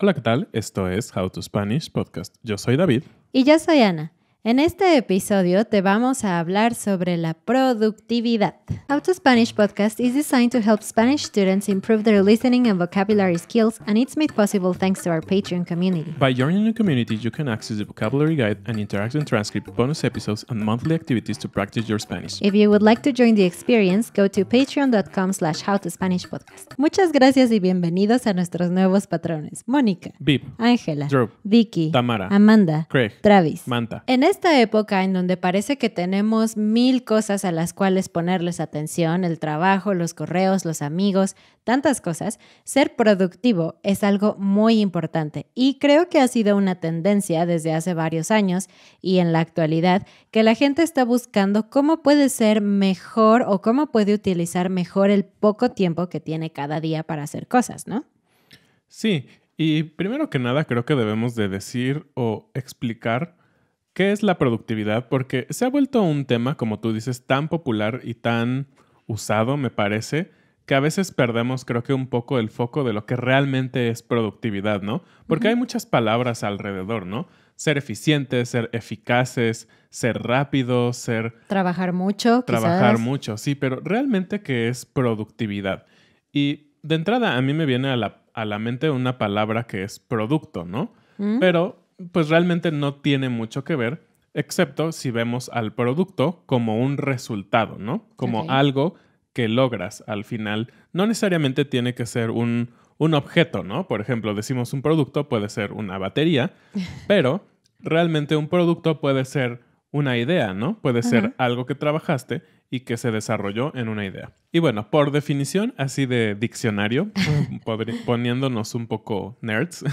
Hola, ¿qué tal? Esto es How to Spanish Podcast. Yo soy David. Y yo soy Ana. En este episodio te vamos a hablar sobre la productividad. How to Spanish Podcast is designed to help Spanish students improve their listening and vocabulary skills, and it's made possible thanks to our Patreon community. By joining the community, you can access the vocabulary guide, an interactive transcript, bonus episodes, and monthly activities to practice your Spanish. If you would like to join the experience, go to patreon.com/howtospanishpodcast. Muchas gracias y bienvenidos a nuestros nuevos patrones. Mónica, Vip, Ángela, Drew, Vicky, Tamara, Amanda, Craig, Travis, Manta. En esta época en donde parece que tenemos mil cosas a las cuales ponerles atención, el trabajo, los correos, los amigos, tantas cosas, ser productivo es algo muy importante y creo que ha sido una tendencia desde hace varios años y en la actualidad que la gente está buscando cómo puede ser mejor o cómo puede utilizar mejor el poco tiempo que tiene cada día para hacer cosas, ¿no? Sí, y primero que nada creo que debemos de decir o explicar ¿qué es la productividad? Porque se ha vuelto un tema, como tú dices, tan popular y tan usado, me parece, que a veces perdemos, creo que un poco el foco de lo que realmente es productividad, ¿no? Porque hay muchas palabras alrededor, ¿no? Ser eficientes, ser eficaces, ser rápidos, ser... Trabajar mucho, quizás. Trabajar mucho, sí, pero realmente, ¿qué es productividad? Y de entrada, a mí me viene a la mente una palabra que es producto, ¿no? Pero... pues realmente no tiene mucho que ver, excepto si vemos al producto como un resultado, ¿no? Como algo que logras al final. No necesariamente tiene que ser un objeto, ¿no? Por ejemplo, decimos un producto puede ser una batería, pero realmente un producto puede ser una idea, ¿no? Puede ser algo que trabajaste y que se desarrolló en una idea. Y bueno, por definición, así de diccionario, poniéndonos un poco nerds,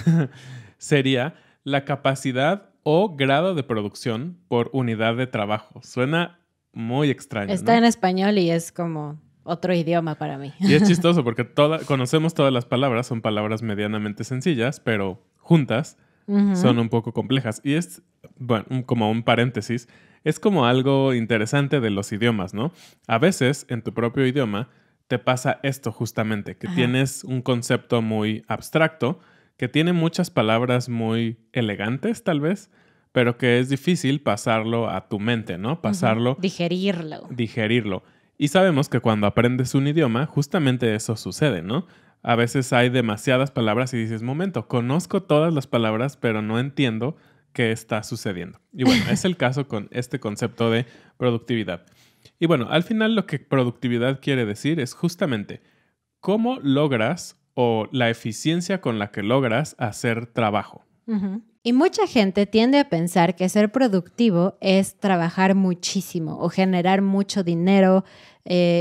sería... la capacidad o grado de producción por unidad de trabajo. Suena muy extraño. Está, ¿no?, en español y es como otro idioma para mí. Y es chistoso porque conocemos todas las palabras, son palabras medianamente sencillas, pero juntas son un poco complejas. Y es, bueno, como un paréntesis, es como algo interesante de los idiomas, ¿no? A veces, en tu propio idioma, te pasa esto justamente, que tienes un concepto muy abstracto, que tiene muchas palabras muy elegantes, tal vez, pero que es difícil pasarlo a tu mente, ¿no? Pasarlo... Digerirlo. Y sabemos que cuando aprendes un idioma, justamente eso sucede, ¿no? A veces hay demasiadas palabras y dices, momento, conozco todas las palabras, pero no entiendo qué está sucediendo. Y bueno, es el caso con este concepto de productividad. Y bueno, al final lo que productividad quiere decir es justamente cómo logras... o la eficiencia con la que logras hacer trabajo. Y mucha gente tiende a pensar que ser productivo es trabajar muchísimo o generar mucho dinero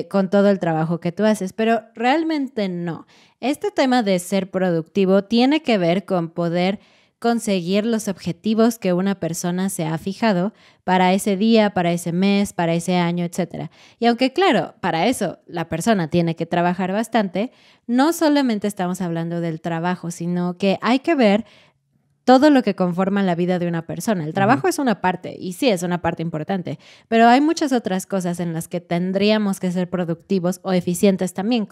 con todo el trabajo que tú haces, pero realmente no. Este tema de ser productivo tiene que ver con poder conseguir los objetivos que una persona se ha fijado para ese día, para ese mes, para ese año, etc. Y aunque claro, para eso la persona tiene que trabajar bastante, no solamente estamos hablando del trabajo, sino que hay que ver todo lo que conforma la vida de una persona. El trabajo es una parte, y sí es una parte importante, pero hay muchas otras cosas en las que tendríamos que ser productivos o eficientes también,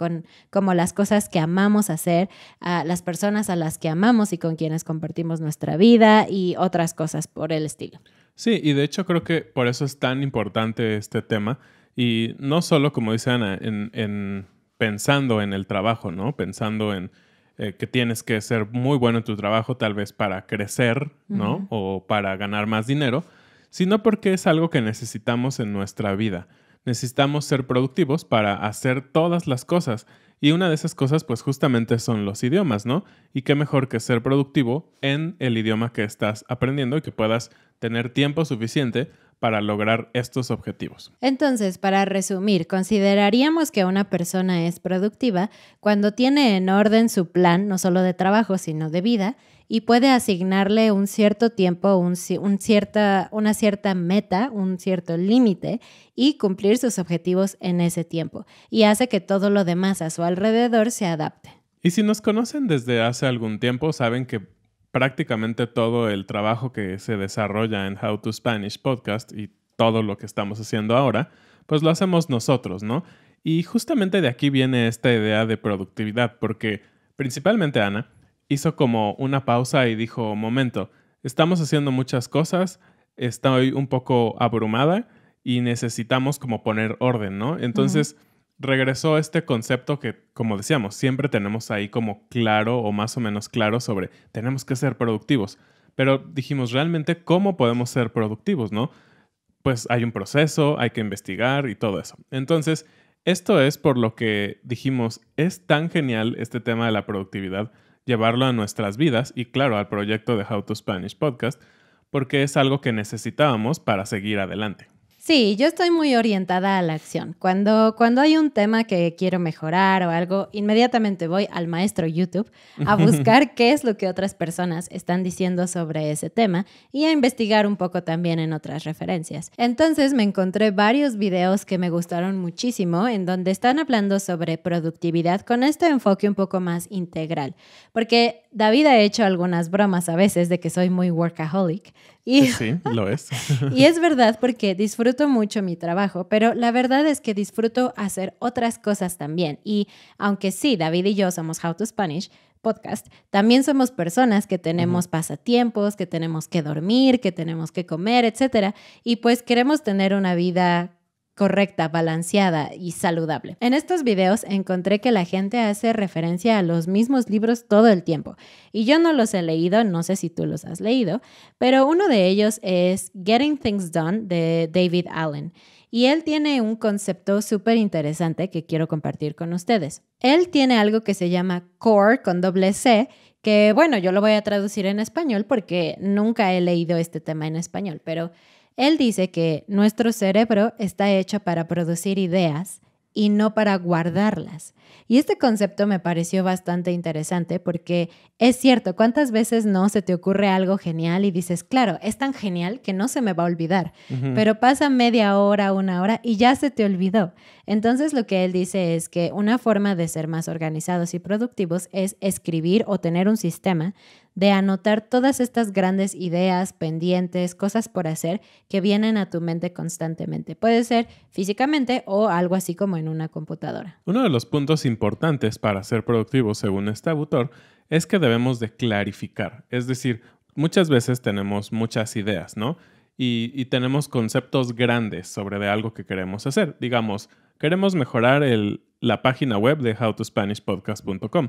como las cosas que amamos hacer, a las personas a las que amamos y con quienes compartimos nuestra vida y otras cosas por el estilo. Sí, y de hecho creo que por eso es tan importante este tema, y no solo, como dice Ana, en pensando en el trabajo, ¿no? Pensando en... que tienes que ser muy bueno en tu trabajo, tal vez para crecer, ¿no? O para ganar más dinero, sino porque es algo que necesitamos en nuestra vida. Necesitamos ser productivos para hacer todas las cosas. Y una de esas cosas, pues, justamente son los idiomas, ¿no? Y qué mejor que ser productivo en el idioma que estás aprendiendo y que puedas tener tiempo suficiente para lograr estos objetivos. Entonces, para resumir, consideraríamos que una persona es productiva cuando tiene en orden su plan, no solo de trabajo, sino de vida, y puede asignarle un cierto tiempo, una cierta meta, un cierto límite, y cumplir sus objetivos en ese tiempo. Y hace que todo lo demás a su alrededor se adapte. Y si nos conocen desde hace algún tiempo, saben que prácticamente todo el trabajo que se desarrolla en How to Spanish Podcast y todo lo que estamos haciendo ahora, pues lo hacemos nosotros, ¿no? Y justamente de aquí viene esta idea de productividad, porque principalmente, Ana, hizo como una pausa y dijo, momento, estamos haciendo muchas cosas, estoy un poco abrumada y necesitamos como poner orden, ¿no? Entonces regresó a este concepto que, como decíamos, siempre tenemos ahí como claro o más o menos claro sobre tenemos que ser productivos. Pero dijimos, realmente, ¿cómo podemos ser productivos, no? Pues hay un proceso, hay que investigar y todo eso. Entonces, esto es por lo que dijimos, es tan genial este tema de la productividad, llevarlo a nuestras vidas y, claro, al proyecto de How to Spanish Podcast, porque es algo que necesitábamos para seguir adelante. Sí, yo estoy muy orientada a la acción. Cuando hay un tema que quiero mejorar o algo, inmediatamente voy al maestro YouTube a buscar qué es lo que otras personas están diciendo sobre ese tema y a investigar un poco también en otras referencias. Entonces me encontré varios videos que me gustaron muchísimo en donde están hablando sobre productividad con este enfoque un poco más integral. Porque David ha hecho algunas bromas a veces de que soy muy workaholic. Y, sí, lo es. Y es verdad porque disfruto mucho mi trabajo, pero la verdad es que disfruto hacer otras cosas también. Y aunque sí, David y yo somos How to Spanish Podcast, también somos personas que tenemos pasatiempos, que tenemos que dormir, que tenemos que comer, etcétera. Y pues queremos tener una vida correcta, balanceada y saludable. En estos videos encontré que la gente hace referencia a los mismos libros todo el tiempo y yo no los he leído, no sé si tú los has leído, pero uno de ellos es Getting Things Done de David Allen y él tiene un concepto súper interesante que quiero compartir con ustedes. Él tiene algo que se llama core con doble C, que bueno, yo lo voy a traducir en español porque nunca he leído este tema en español, pero él dice que nuestro cerebro está hecho para producir ideas y no para guardarlas. Y este concepto me pareció bastante interesante porque es cierto, ¿cuántas veces no se te ocurre algo genial y dices, claro, es tan genial que no se me va a olvidar? Pero pasa media hora, una hora y ya se te olvidó. Entonces lo que él dice es que una forma de ser más organizados y productivos es escribir o tener un sistema de anotar todas estas grandes ideas, pendientes, cosas por hacer que vienen a tu mente constantemente. Puede ser físicamente o algo así como en una computadora. Uno de los puntos importantes para ser productivos, según este autor, es que debemos de clarificar. Es decir, muchas veces tenemos muchas ideas, ¿no? Y tenemos conceptos grandes sobre de algo que queremos hacer. Digamos, queremos mejorar la página web de howtospanishpodcast.com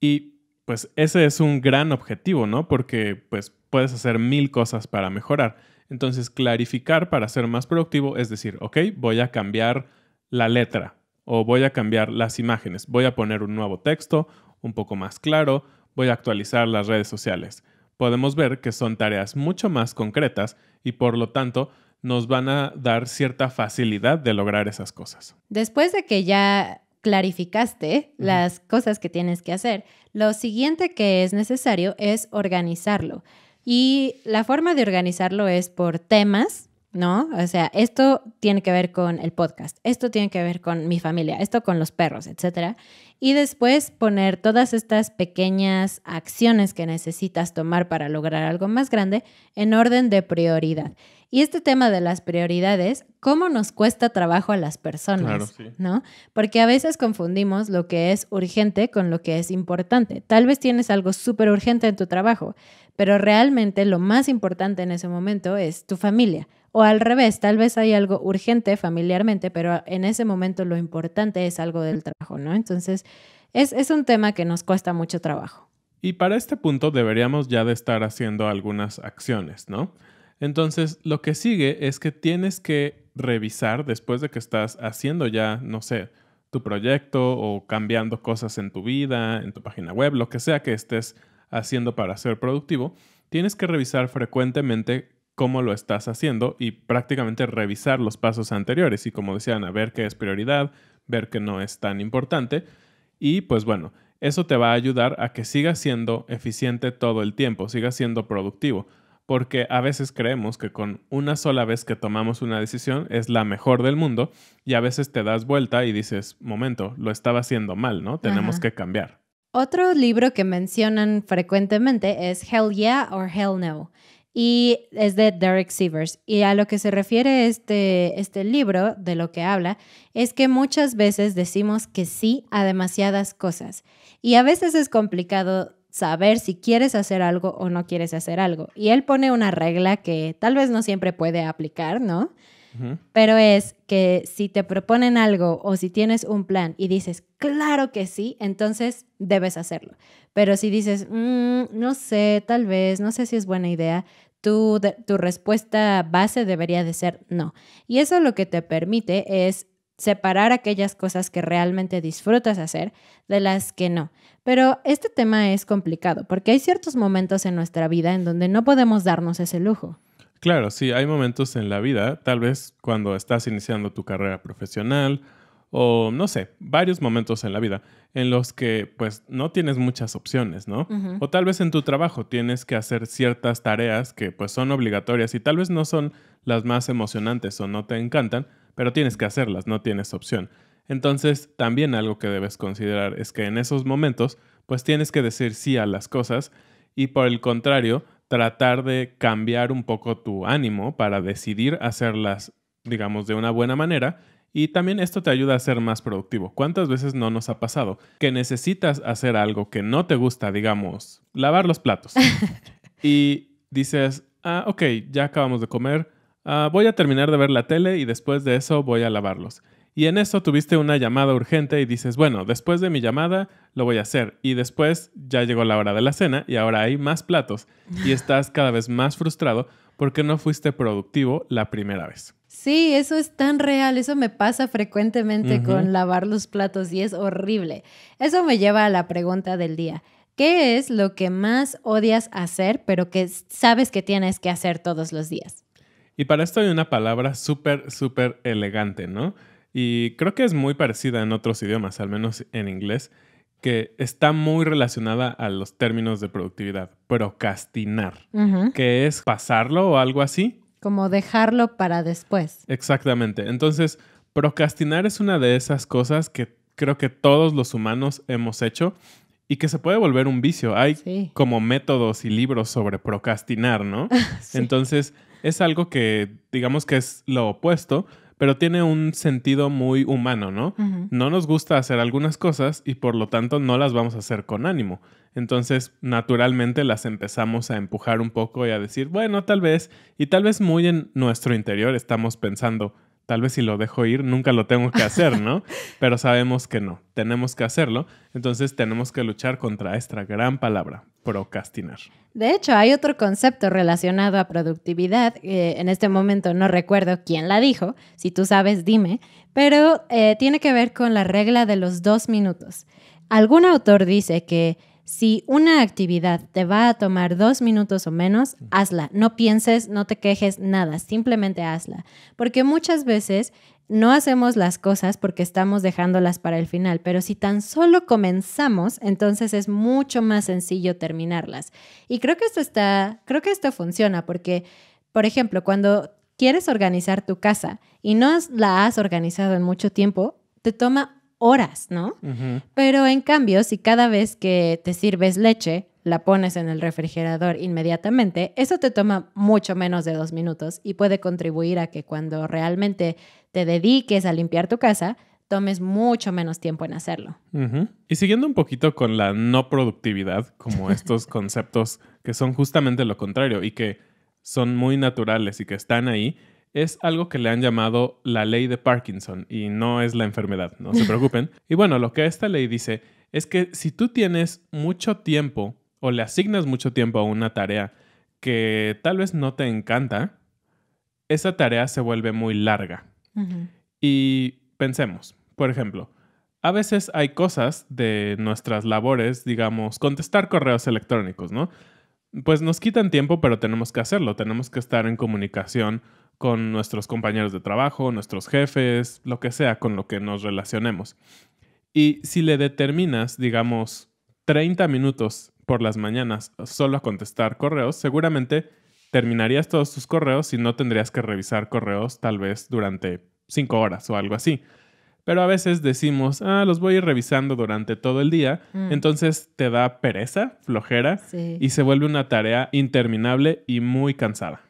y pues ese es un gran objetivo, ¿no? Porque pues, puedes hacer 1000 cosas para mejorar. Entonces, clarificar para ser más productivo es decir, ok, voy a cambiar la letra o voy a cambiar las imágenes. Voy a poner un nuevo texto, un poco más claro. Voy a actualizar las redes sociales. Podemos ver que son tareas mucho más concretas y por lo tanto nos van a dar cierta facilidad de lograr esas cosas. Después de que ya clarificaste las cosas que tienes que hacer, lo siguiente que es necesario es organizarlo. Y la forma de organizarlo es por temas, ¿no? O sea, esto tiene que ver con el podcast, esto tiene que ver con mi familia, esto con los perros, etcétera. Y después poner todas estas pequeñas acciones que necesitas tomar para lograr algo más grande en orden de prioridad. Y este tema de las prioridades, ¿cómo nos cuesta trabajo a las personas? Claro, sí. ¿No? Porque a veces confundimos lo que es urgente con lo que es importante. Tal vez tienes algo súper urgente en tu trabajo, pero realmente lo más importante en ese momento es tu familia. O al revés, tal vez hay algo urgente familiarmente, pero en ese momento lo importante es algo del trabajo, ¿no? Entonces, es un tema que nos cuesta mucho trabajo. Y para este punto deberíamos ya de estar haciendo algunas acciones, ¿no? Entonces, lo que sigue es que tienes que revisar después de que estás haciendo ya, no sé, tu proyecto o cambiando cosas en tu vida, en tu página web, lo que sea que estés haciendo para ser productivo, tienes que revisar frecuentemente cómo lo estás haciendo y prácticamente revisar los pasos anteriores y, como decían, a ver qué es prioridad, ver qué no es tan importante y, pues bueno, eso te va a ayudar a que sigas siendo eficiente todo el tiempo, sigas siendo productivo. Porque a veces creemos que con una sola vez que tomamos una decisión es la mejor del mundo y a veces te das vuelta y dices, momento, lo estaba haciendo mal, ¿no? Tenemos que cambiar. Otro libro que mencionan frecuentemente es Hell Yeah or Hell No y es de Derek Sievers. Y a lo que se refiere este libro, de lo que habla, es que muchas veces decimos que sí a demasiadas cosas y a veces es complicado saber si quieres hacer algo o no quieres hacer algo. Y él pone una regla que tal vez no siempre puede aplicar, ¿no? Uh-huh. Pero es que si te proponen algo o si tienes un plan y dices, claro que sí, entonces debes hacerlo. Pero si dices, no sé, tal vez, no sé si es buena idea, tu respuesta base debería de ser no. Y eso lo que te permite es separar aquellas cosas que realmente disfrutas hacer de las que no. Pero este tema es complicado porque hay ciertos momentos en nuestra vida en donde no podemos darnos ese lujo. Claro, sí, hay momentos en la vida, tal vez cuando estás iniciando tu carrera profesional o, no sé, varios momentos en la vida en los que, pues, no tienes muchas opciones, ¿no? Uh-huh. O tal vez en tu trabajo tienes que hacer ciertas tareas que, pues, son obligatorias y tal vez no son las más emocionantes o no te encantan, pero tienes que hacerlas, no tienes opción. Entonces, también algo que debes considerar es que en esos momentos, pues, tienes que decir sí a las cosas y, por el contrario, tratar de cambiar un poco tu ánimo para decidir hacerlas, digamos, de una buena manera. Y también esto te ayuda a ser más productivo. ¿Cuántas veces no nos ha pasado que necesitas hacer algo que no te gusta, digamos, lavar los platos? Y dices, ah, ok, ya acabamos de comer, voy a terminar de ver la tele y después de eso voy a lavarlos. Y en eso tuviste una llamada urgente y dices, bueno, después de mi llamada lo voy a hacer. Y después ya llegó la hora de la cena y ahora hay más platos. Y estás cada vez más frustrado porque no fuiste productivo la primera vez. Sí, eso es tan real. Eso me pasa frecuentemente con lavar los platos y es horrible. Eso me lleva a la pregunta del día. ¿Qué es lo que más odias hacer pero que sabes que tienes que hacer todos los días? Y para esto hay una palabra súper, súper elegante, ¿no? Y creo que es muy parecida en otros idiomas, al menos en inglés, que está muy relacionada a los términos de productividad. Procrastinar, que es pasarlo o algo así. Como dejarlo para después. Exactamente. Entonces, procrastinar es una de esas cosas que creo que todos los humanos hemos hecho y que se puede volver un vicio. Hay como métodos y libros sobre procrastinar, ¿no? Entonces, es algo que digamos que es lo opuesto, pero tiene un sentido muy humano, ¿no? No nos gusta hacer algunas cosas y por lo tanto no las vamos a hacer con ánimo. Entonces, naturalmente las empezamos a empujar un poco y a decir, bueno, tal vez, y tal vez muy en nuestro interior estamos pensando, tal vez si lo dejo ir, nunca lo tengo que hacer, ¿no? Pero sabemos que no, tenemos que hacerlo. Entonces, tenemos que luchar contra esta gran palabra, procrastinar. De hecho, hay otro concepto relacionado a productividad. En este momento no recuerdo quién la dijo. Si tú sabes, dime. Pero tiene que ver con la regla de los 2 minutos. Algún autor dice que si una actividad te va a tomar 2 minutos o menos, hazla. No pienses, no te quejes, nada. Simplemente hazla. Porque muchas veces no hacemos las cosas porque estamos dejándolas para el final, pero si tan solo comenzamos, entonces es mucho más sencillo terminarlas. Y creo que esto funciona porque, por ejemplo, cuando quieres organizar tu casa y no la has organizado en mucho tiempo, te toma horas, ¿no? Pero en cambio, si cada vez que te sirves leche, la pones en el refrigerador inmediatamente, eso te toma mucho menos de 2 minutos y puede contribuir a que cuando realmente te dediques a limpiar tu casa, tomes mucho menos tiempo en hacerlo. Y siguiendo un poquito con la no productividad, como estos conceptos que son justamente lo contrario y que son muy naturales y que están ahí, es algo que le han llamado la ley de Parkinson y no es la enfermedad, no se preocupen. Y bueno, lo que esta ley dice es que si tú tienes mucho tiempo o le asignas mucho tiempo a una tarea que tal vez no te encanta, esa tarea se vuelve muy larga. Y pensemos, por ejemplo, a veces hay cosas de nuestras labores, digamos, contestar correos electrónicos, ¿no? Pues nos quitan tiempo, pero tenemos que hacerlo. Tenemos que estar en comunicación con nuestros compañeros de trabajo, nuestros jefes, lo que sea con lo que nos relacionemos. Y si le determinas, digamos, 30 minutos por las mañanas solo a contestar correos, seguramente terminarías todos tus correos y no tendrías que revisar correos tal vez durante 5 horas o algo así. Pero a veces decimos, ah, los voy a ir revisando durante todo el día. Entonces te da pereza, flojera, y se vuelve una tarea interminable y muy cansada.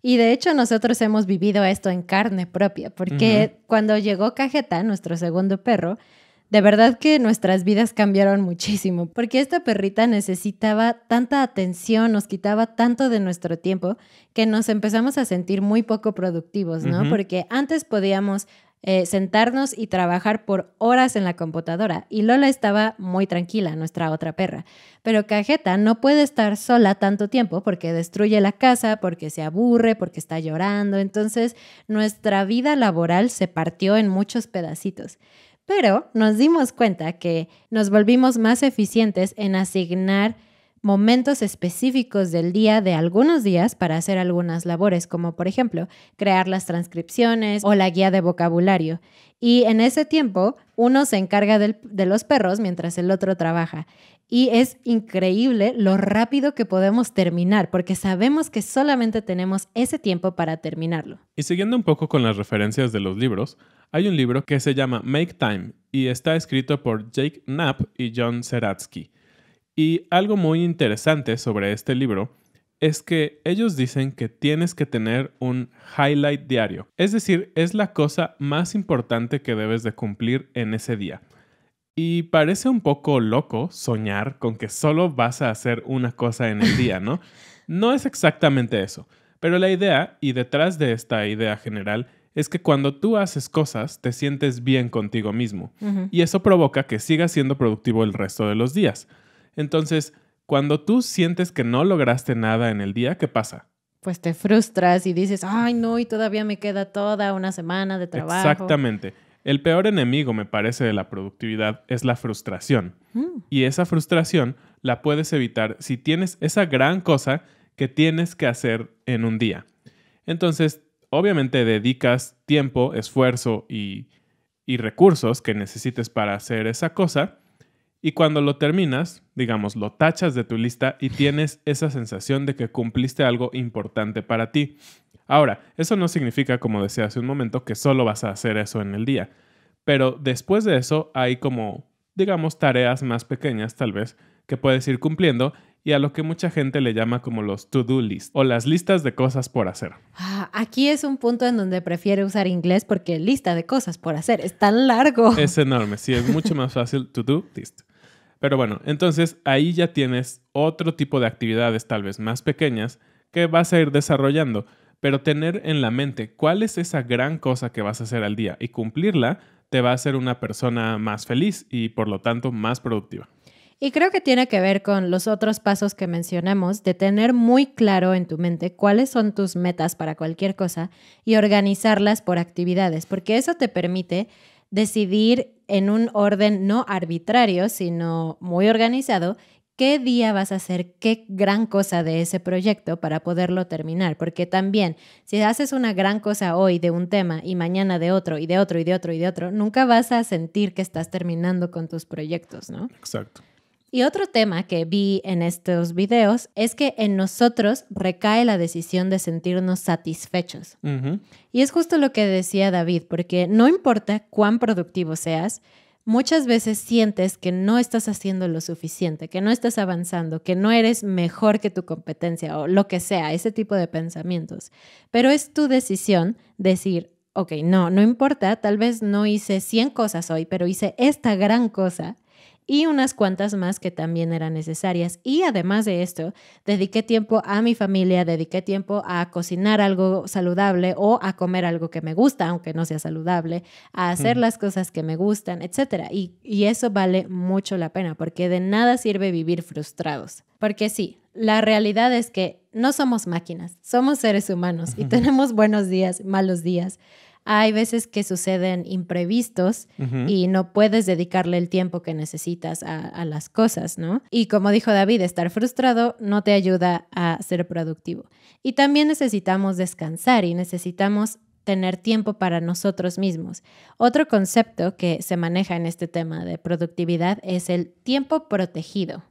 Y de hecho nosotros hemos vivido esto en carne propia, porque cuando llegó Cajeta, nuestro segundo perro, De verdad que nuestras vidas cambiaron muchísimo, porque esta perrita necesitaba tanta atención, nos quitaba tanto de nuestro tiempo, que nos empezamos a sentir muy poco productivos, ¿no? Uh-huh. Porque antes podíamos sentarnos y trabajar por horas en la computadora, y Lola estaba muy tranquila, nuestra otra perra. Pero Cajeta no puede estar sola tanto tiempo porque destruye la casa, porque se aburre, porque está llorando. Entonces, nuestra vida laboral se partió en muchos pedacitos. Pero nos dimos cuenta que nos volvimos más eficientes en asignar momentos específicos del día, de algunos días, para hacer algunas labores, como por ejemplo crear las transcripciones o la guía de vocabulario. Y en ese tiempo uno se encarga de los perros mientras el otro trabaja. Y es increíble lo rápido que podemos terminar, porque sabemos que solamente tenemos ese tiempo para terminarlo. Y siguiendo un poco con las referencias de los libros, hay un libro que se llama Make Time y está escrito por Jake Knapp y John Seratsky. Y algo muy interesante sobre este libro es que ellos dicen que tienes que tener un highlight diario. Es decir, es la cosa más importante que debes de cumplir en ese día. Y parece un poco loco soñar con que solo vas a hacer una cosa en el día, ¿no? No es exactamente eso. Pero la idea, y detrás de esta idea general, es que cuando tú haces cosas, te sientes bien contigo mismo. Uh-huh. Y eso provoca que sigas siendo productivo el resto de los días. Entonces, cuando tú sientes que no lograste nada en el día, ¿qué pasa? Pues te frustras y dices, ¡ay, no! Y todavía me queda toda una semana de trabajo. Exactamente. El peor enemigo, me parece, de la productividad es la frustración. Y esa frustración la puedes evitar si tienes esa gran cosa que tienes que hacer en un día. Entonces, obviamente dedicas tiempo, esfuerzo y recursos que necesites para hacer esa cosa. Y cuando lo terminas, digamos, lo tachas de tu lista y tienes esa sensación de que cumpliste algo importante para ti. Ahora, eso no significa, como decía hace un momento, que solo vas a hacer eso en el día. Pero después de eso hay como, digamos, tareas más pequeñas tal vez que puedes ir cumpliendo y a lo que mucha gente le llama como los to-do list o las listas de cosas por hacer. Aquí es un punto en donde prefiero usar inglés porque lista de cosas por hacer es tan largo. Es enorme, sí, es mucho más fácil to-do list. Pero bueno, entonces ahí ya tienes otro tipo de actividades tal vez más pequeñas que vas a ir desarrollando. Pero tener en la mente cuál es esa gran cosa que vas a hacer al día y cumplirla te va a hacer una persona más feliz y por lo tanto más productiva. Y creo que tiene que ver con los otros pasos que mencionamos de tener muy claro en tu mente cuáles son tus metas para cualquier cosa y organizarlas por actividades, porque eso te permite decidir en un orden no arbitrario, sino muy organizado, ¿qué día vas a hacer qué gran cosa de ese proyecto para poderlo terminar? Porque también, si haces una gran cosa hoy de un tema y mañana de otro y de otro y de otro y de otro, nunca vas a sentir que estás terminando con tus proyectos, ¿no? Exacto. Y otro tema que vi en estos videos es que en nosotros recae la decisión de sentirnos satisfechos. Uh-huh. Y es justo lo que decía David, porque no importa cuán productivo seas, muchas veces sientes que no estás haciendo lo suficiente, que no estás avanzando, que no eres mejor que tu competencia o lo que sea, ese tipo de pensamientos. Pero es tu decisión decir, ok, no importa, tal vez no hice 100 cosas hoy, pero hice esta gran cosa y unas cuantas más que también eran necesarias. Y además de esto, dediqué tiempo a mi familia, dediqué tiempo a cocinar algo saludable o a comer algo que me gusta, aunque no sea saludable, a hacer las cosas que me gustan, etc. Y eso vale mucho la pena, porque de nada sirve vivir frustrados. Porque sí, la realidad es que no somos máquinas, somos seres humanos y tenemos buenos días, malos días. Hay veces que suceden imprevistos y no puedes dedicarle el tiempo que necesitas a las cosas, ¿no? Y como dijo David, estar frustrado no te ayuda a ser productivo. Y también necesitamos descansar y necesitamos tener tiempo para nosotros mismos. Otro concepto que se maneja en este tema de productividad es el tiempo protegido.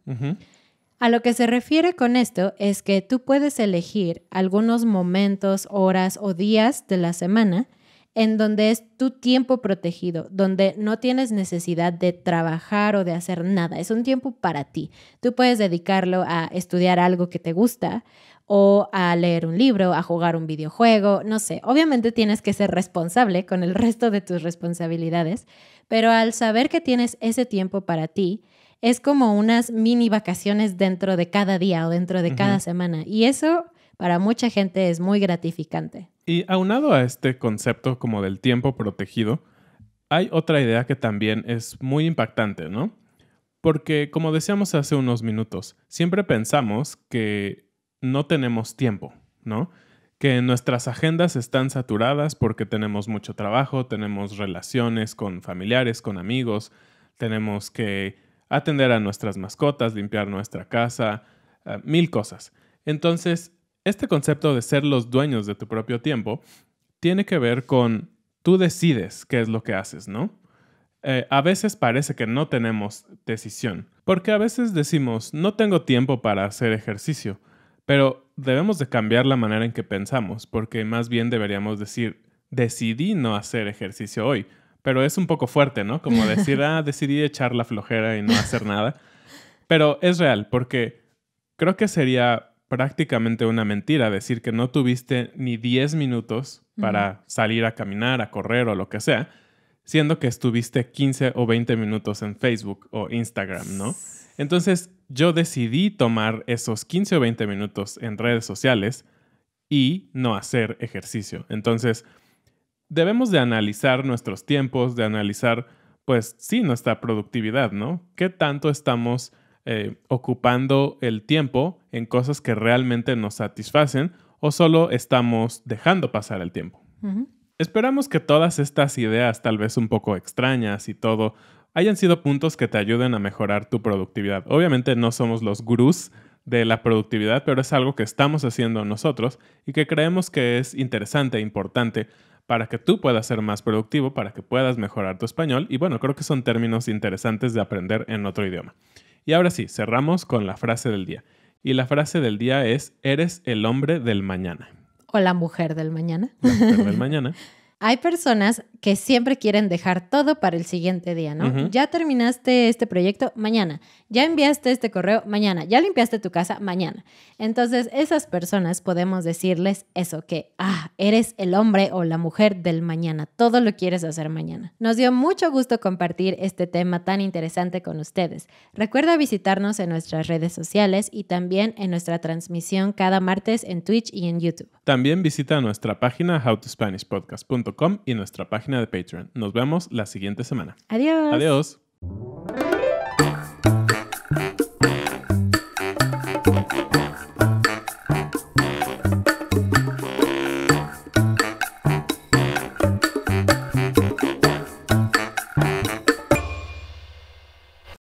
A lo que se refiere con esto es que tú puedes elegir algunos momentos, horas o días de la semana en donde es tu tiempo protegido, donde no tienes necesidad de trabajar o de hacer nada. Es un tiempo para ti. Tú puedes dedicarlo a estudiar algo que te gusta o a leer un libro, a jugar un videojuego, no sé. Obviamente tienes que ser responsable con el resto de tus responsabilidades, pero al saber que tienes ese tiempo para ti, es como unas mini vacaciones dentro de cada día o dentro de cada semana. Y eso para mucha gente es muy gratificante. Y aunado a este concepto como del tiempo protegido, hay otra idea que también es muy impactante, ¿no? Porque, como decíamos hace unos minutos, siempre pensamos que no tenemos tiempo, ¿no? Que nuestras agendas están saturadas porque tenemos mucho trabajo, tenemos relaciones con familiares, con amigos, tenemos que atender a nuestras mascotas, limpiar nuestra casa, mil cosas. Entonces, este concepto de ser los dueños de tu propio tiempo tiene que ver con tú decides qué es lo que haces, ¿no? A veces parece que no tenemos decisión, porque a veces decimos, no tengo tiempo para hacer ejercicio, pero debemos de cambiar la manera en que pensamos, porque más bien deberíamos decir, decidí no hacer ejercicio hoy, pero es un poco fuerte, ¿no? Como decir, decidí echar la flojera y no hacer nada, pero es real, porque creo que sería prácticamente una mentira decir que no tuviste ni 10 minutos para salir a caminar, a correr o lo que sea, siendo que estuviste 15 o 20 minutos en Facebook o Instagram, ¿no? Entonces, yo decidí tomar esos 15 o 20 minutos en redes sociales y no hacer ejercicio. Entonces, debemos de analizar nuestros tiempos, de analizar, pues, sí, nuestra productividad, ¿no? ¿Qué tanto estamos ocupando el tiempo en cosas que realmente nos satisfacen o solo estamos dejando pasar el tiempo? Esperamos que todas estas ideas, tal vez un poco extrañas y todo, hayan sido puntos que te ayuden a mejorar tu productividad. Obviamente no somos los gurús de la productividad, pero es algo que estamos haciendo nosotros y que creemos que es interesante e importante para que tú puedas ser más productivo, para que puedas mejorar tu español. Y bueno, creo que son términos interesantes de aprender en otro idioma. Y ahora sí, cerramos con la frase del día. Y la frase del día es, eres el hombre del mañana. O la mujer del mañana. La mujer del mañana. Hay personas que siempre quieren dejar todo para el siguiente día, ¿no? Ya terminaste este proyecto, mañana. Ya enviaste este correo, mañana. Ya limpiaste tu casa, mañana. Entonces, esas personas podemos decirles eso, que eres el hombre o la mujer del mañana. Todo lo quieres hacer mañana. Nos dio mucho gusto compartir este tema tan interesante con ustedes. Recuerda visitarnos en nuestras redes sociales y también en nuestra transmisión cada martes en Twitch y en YouTube. También visita nuestra página howtospanishpodcast.com y nuestra página de Patreon. Nos vemos la siguiente semana. Adiós. Adiós.